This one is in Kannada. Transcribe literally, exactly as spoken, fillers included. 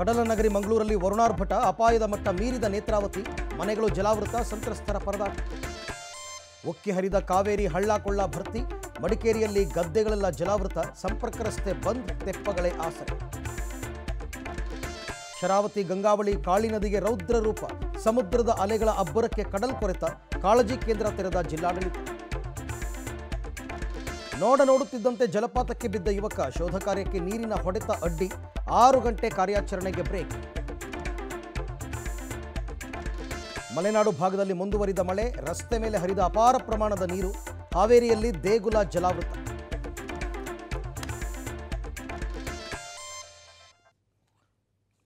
ಕಡಲ ನಗರಿ ಮಂಗಳೂರಲ್ಲಿ ವರುಣಾರ್ಭಟ ಅಪಾಯದ ಮಟ್ಟ ಮೀರಿದ ನೇತ್ರಾವತಿ ಮನೆಗಳು ಜಲಾವೃತ ಸಂತ್ರಸ್ತರ ಪರದಾಟ ಒಕ್ಕಿ ಹರಿದ ಕಾವೇರಿ ಹಳ್ಳ ಕೊಳ್ಳ ಭರ್ತಿ ಮಡಿಕೇರಿಯಲ್ಲಿ ಗದ್ದೆಗಳೆಲ್ಲ ಜಲಾವೃತ ಸಂಪರ್ಕ ರಸ್ತೆ ಬಂದ್ ತೆಪ್ಪಗಳೇ ಆಸರೆ ಶರಾವತಿ ಗಂಗಾವಳಿ ಕಾಳಿ ನದಿಗೆ ರೌದ್ರ ರೂಪ ಸಮುದ್ರದ ಅಲೆಗಳ ಅಬ್ಬರಕ್ಕೆ ಕಡಲ್ ಕೊರೆತ ಕಾಳಜಿ ಕೇಂದ್ರ ತೆರೆದ ಜಿಲ್ಲಾಡಳಿತ ನೋಡ ನೋಡುತ್ತಿದ್ದಂತೆ ಜಲಪಾತಕ್ಕೆ ಬಿದ್ದ ಯುವಕ ಶೋಧ ಕಾರ್ಯಕ್ಕೆ ನೀರಿನ ಹೊಡೆತ ಅಡ್ಡಿ ಆರು ಗಂಟೆ ಕಾರ್ಯಾಚರಣೆಗೆ ಬ್ರೇಕ್ ಮಲೆನಾಡು ಭಾಗದಲ್ಲಿ ಮುಂದುವರಿದ ಮಳೆ ರಸ್ತೆ ಮೇಲೆ ಹರಿದ ಅಪಾರ ಪ್ರಮಾಣದ ನೀರು ಹಾವೇರಿಯಲ್ಲಿ ದೇಗುಲ ಜಲಾವೃತ